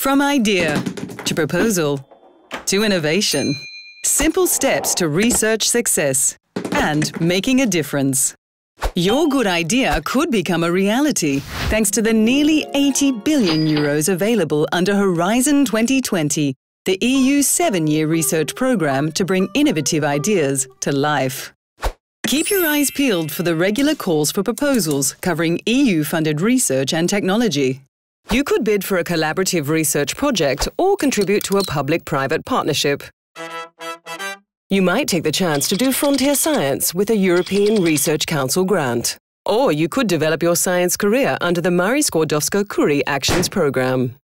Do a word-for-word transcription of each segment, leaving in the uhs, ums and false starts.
From idea to proposal to innovation. Simple steps to research success and making a difference. Your good idea could become a reality thanks to the nearly eighty billion euros available under Horizon twenty twenty, the E U's seven-year research programme to bring innovative ideas to life. Keep your eyes peeled for the regular calls for proposals covering E U-funded research and technology. You could bid for a collaborative research project or contribute to a public-private partnership. You might take the chance to do frontier science with a European Research Council grant. Or you could develop your science career under the Marie Skłodowska Curie Actions Programme.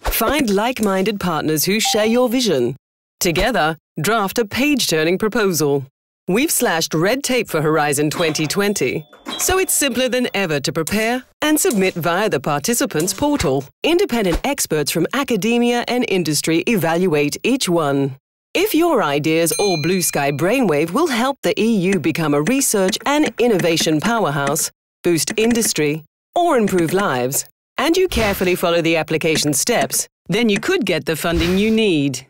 Find like-minded partners who share your vision. Together, draft a page-turning proposal. We've slashed red tape for Horizon twenty twenty, so it's simpler than ever to prepare and submit via the participants' portal. Independent experts from academia and industry evaluate each one. If your ideas or blue sky brainwave will help the E U become a research and innovation powerhouse, boost industry, or improve lives, and you carefully follow the application steps, then you could get the funding you need.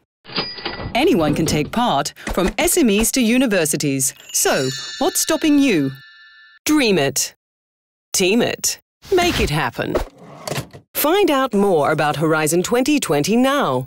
Anyone can take part, from S M Es to universities. So, what's stopping you? Dream it. Team it. Make it happen. Find out more about Horizon twenty twenty now.